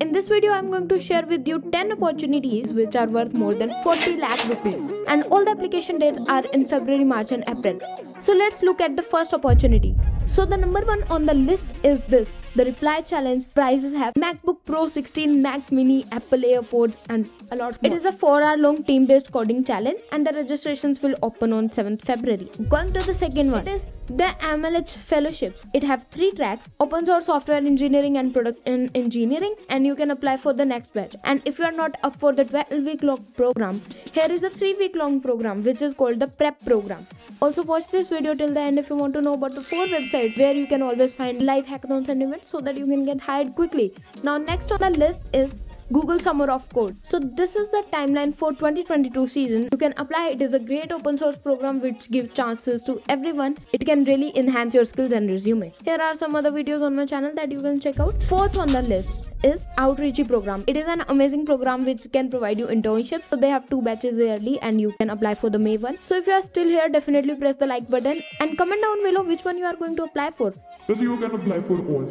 In this video, I'm going to share with you 10 opportunities which are worth more than 40 lakh rupees. And all the application dates are in February, March and April. So let's look at the first opportunity. So the number one on the list is this. The reply challenge prizes have MacBook Pro 16, Mac Mini, Apple AirPods and a lot more. It is a 4-hour long team-based coding challenge and the registrations will open on 7th February. Going to the second one. It is the MLH fellowships. It have 3 tracks: open source software engineering and production engineering, and you can apply for the next batch. And if you are not up for the 12-week long program, here is a 3-week long program which is called the prep program. Also watch this video till the end if you want to know about the 4 websites where you can always find live hackathons and events, so that you can get hired quickly. Now next on the list is Google Summer of Code. So this is the timeline for 2022 season. You can apply. It is a great open source program which gives chances to everyone. It can really enhance your skills and resume. Here are some other videos on my channel that you can check out. Fourth on the list is Outreachy program. It is an amazing program which can provide you internships. So they have 2 batches yearly and you can apply for the May one. So if you are still here, definitely press the like button and comment down below which one you are going to apply for. Because you can apply for all.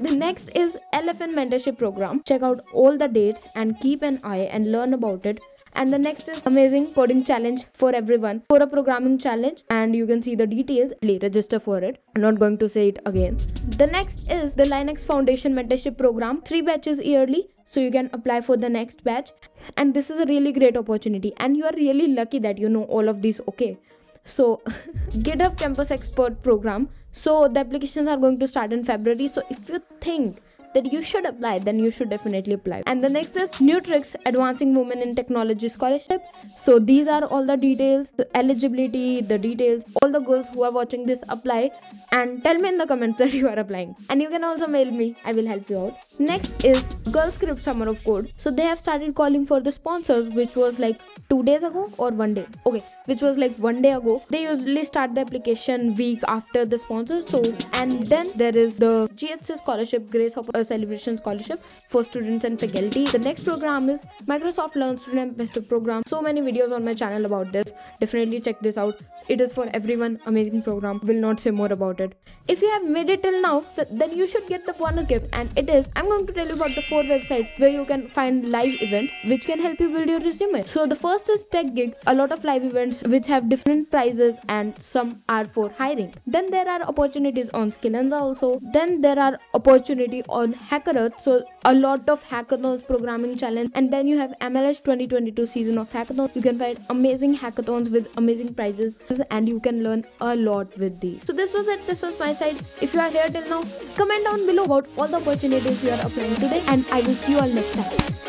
The next is Elephant Mentorship Program. Check out all the dates and keep an eye and learn about it. And the next is Amazing Coding Challenge for everyone, for a programming challenge, and you can see the details. Please register for it. I'm not going to say it again. The next is the Linux Foundation Mentorship Program. 3 batches yearly, so you can apply for the next batch. And this is a really great opportunity and you are really lucky that you know all of these, okay. So GitHub Campus Expert Program. So the applications are going to start in February. So if you think that you should apply, then you should definitely apply. And the next is Newtrix Advancing Women in Technology Scholarship. So these are all the details, the eligibility, the details. All the girls who are watching this, apply and tell me in the comments that you are applying. And you can also mail me, I will help you out. Next is Girl Script Summer of Code. So they have started calling for the sponsors, which was like 2 days ago or 1 day. Okay, which was like 1 day ago. They usually start the application week after the sponsors. So, and then there is the GHC scholarship, Grace Hopper Celebration Scholarship for students and faculty. The next program is Microsoft Learn Student Ambassador Program. So many videos on my channel about this. Definitely check this out. It is for everyone. Amazing program. Will not say more about it. If you have made it till now, then you should get the bonus gift, and it is, I'm going to tell you about the 4 websites where you can find live events which can help you build your resume. So the first is Tech Gig. A lot of live events which have different prizes and some are for hiring. Then there are opportunities on Skillenza also. Then there are opportunity on HackerEarth, so a lot of hackathons, programming challenge, and then you have MLH 2022 season of hackathons. You can find amazing hackathons with amazing prizes and you can learn a lot with these. So this was it. This was my side. If you are here till now, comment down below about all the opportunities you are applying today, and I will see you all next time.